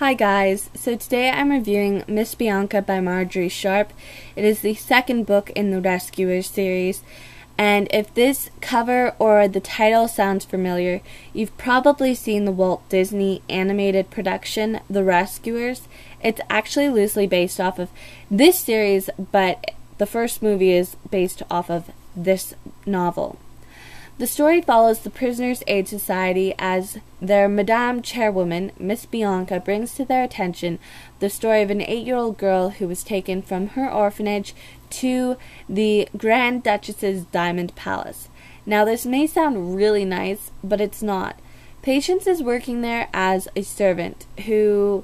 Hi guys, so today I'm reviewing Miss Bianca by Margery Sharp. It is the second book in the Rescuers series, and if this cover or the title sounds familiar, you've probably seen the Walt Disney animated production, The Rescuers. It's actually loosely based off of this series, but the first movie is based off of this novel. The story follows the Prisoners' Aid Society as their Madame Chairwoman, Miss Bianca, brings to their attention the story of an 8-year-old girl who was taken from her orphanage to the Grand Duchess's Diamond Palace. Now, this may sound really nice, but it's not. Patience is working there as a servant who,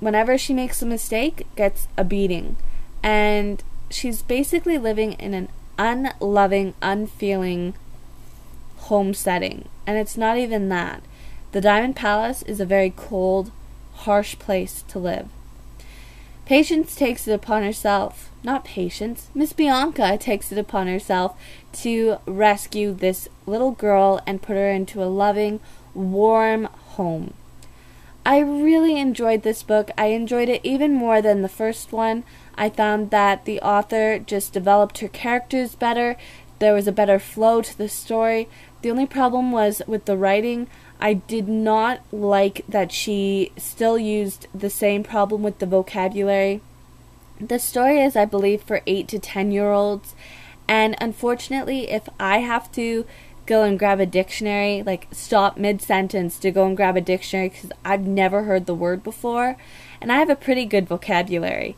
whenever she makes a mistake, gets a beating. And she's basically living in an unloving, unfeeling home setting. And it's not even that. The Diamond Palace is a very cold, harsh place to live. Patience takes it upon herself, Miss Bianca takes it upon herself to rescue this little girl and put her into a loving, warm home. I really enjoyed this book. I enjoyed it even more than the first one. I found that the author just developed her characters better. There was a better flow to the story. The only problem was with the writing. I did not like that she still used the same problem with the vocabulary. The story is, I believe, for 8- to 10-year-olds. And unfortunately, if I have to go and grab a dictionary, like stop mid-sentence to go and grab a dictionary because I've never heard the word before, and I have a pretty good vocabulary.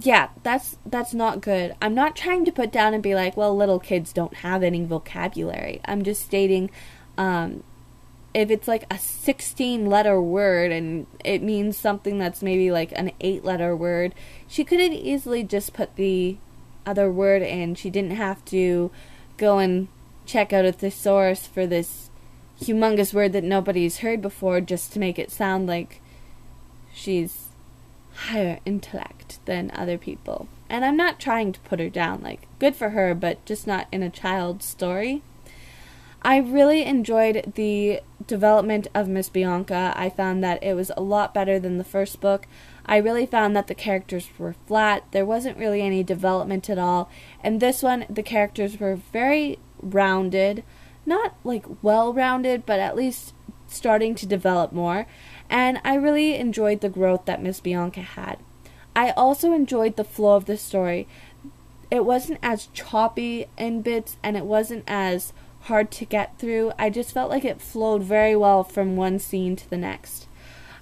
Yeah, that's not good. I'm not trying to put down and be like, well, little kids don't have any vocabulary. I'm just stating, if it's like a 16-letter word and it means something that's maybe like an 8-letter word, she could have easily just put the other word, and she didn't have to go and check out a thesaurus for this humongous word that nobody's heard before just to make it sound like she's higher intellect than other people. And I'm not trying to put her down, like, good for her, but just not in a child's story. I really enjoyed the development of Miss Bianca. I found that it was a lot better than the first book. I really found that the characters were flat. There wasn't really any development at all. And this one, the characters were very rounded. Not like well-rounded, but at least starting to develop more. And I really enjoyed the growth that Miss Bianca had. I also enjoyed the flow of the story. It wasn't as choppy in bits, and it wasn't as hard to get through. I just felt like it flowed very well from one scene to the next.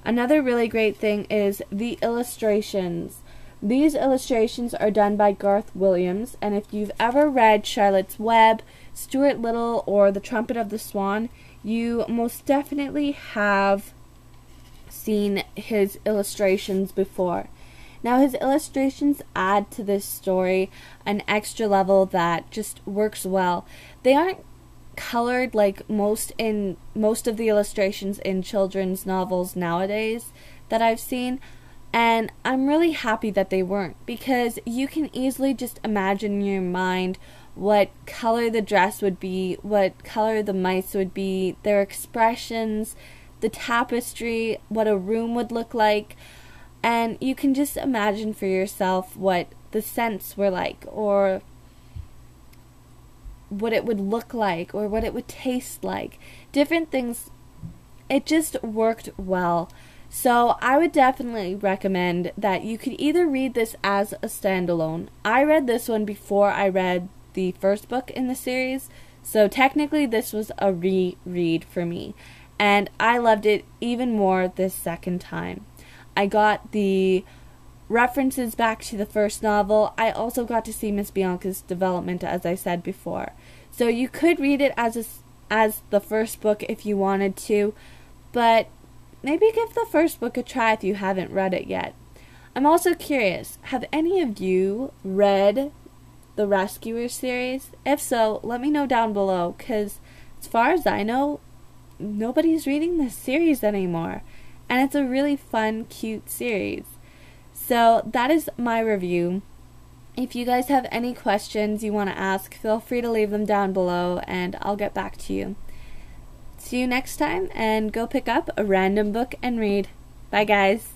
Another really great thing is the illustrations. These illustrations are done by Garth Williams, and if you've ever read Charlotte's Web, Stuart Little, or The Trumpet of the Swan, you most definitely have seen his illustrations before. Now, his illustrations add to this story an extra level that just works well. They aren't colored like most of the illustrations in children's novels nowadays that I've seen, and I'm really happy that they weren't, because you can easily just imagine in your mind what color the dress would be, what color the mice would be, their expressions, the tapestry, what a room would look like, and you can just imagine for yourself what the scents were like, or what it would look like, or what it would taste like. Different things. It just worked well. So I would definitely recommend that you could either read this as a standalone. I read this one before I read the first book in the series, so technically this was a reread for me, and I loved it even more this second time. I got the references back to the first novel. I also got to see Miss Bianca's development, as I said before. So you could read it as the first book if you wanted to, but maybe give the first book a try if you haven't read it yet. I'm also curious, have any of you read the Rescuers series? If so, let me know down below, because as far as I know, nobody's reading this series anymore, and it's a really fun, cute series. So that is my review. If you guys have any questions you want to ask, feel free to leave them down below and I'll get back to you. See you next time, and go pick up a random book and read. Bye, guys.